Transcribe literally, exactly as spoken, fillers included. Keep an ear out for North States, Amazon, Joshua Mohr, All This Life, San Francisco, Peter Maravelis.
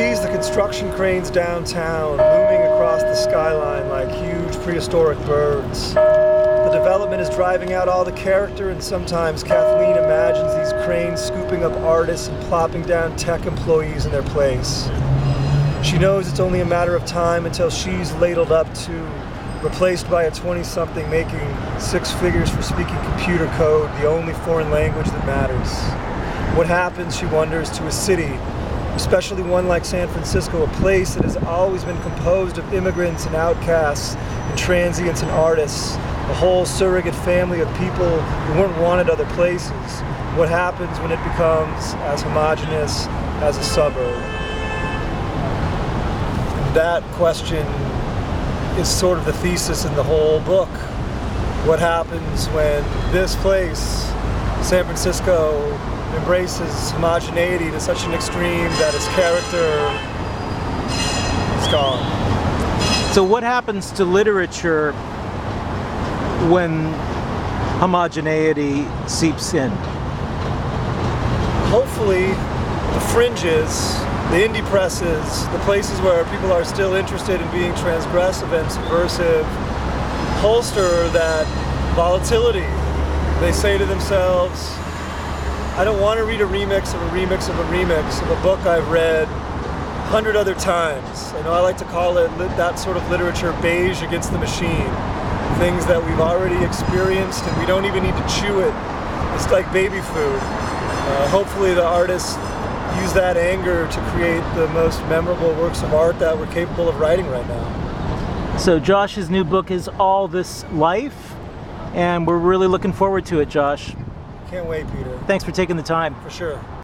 sees the construction cranes downtown looming across the skyline like huge prehistoric birds. The development is driving out all the character, and sometimes Kathleen imagines these cranes scooping up artists and plopping down tech employees in their place. She knows it's only a matter of time until she's ladled up too, replaced by a twenty-something making six figures for speaking computer code, the only foreign language that matters. What happens, she wonders, to a city, especially one like San Francisco, a place that has always been composed of immigrants and outcasts and transients and artists, a whole surrogate family of people who weren't wanted other places? What happens when it becomes as homogenous as a suburb? That question is sort of the thesis in the whole book. What happens when this place, San Francisco, embraces homogeneity to such an extreme that its character is gone? So what happens to literature when homogeneity seeps in? Hopefully the fringes, the indie presses, the places where people are still interested in being transgressive and subversive, holster that volatility. They say to themselves, I don't want to read a remix of a remix of a remix of a book I've read a hundred other times. I know I like to call it that sort of literature beige against the machine. Things that we've already experienced and we don't even need to chew it. It's like baby food. Uh, hopefully the artists use that anger to create the most memorable works of art that we're capable of writing right now. So Josh's new book is All This Life, and we're really looking forward to it, Josh. Can't wait, Peter. Thanks for taking the time. For sure.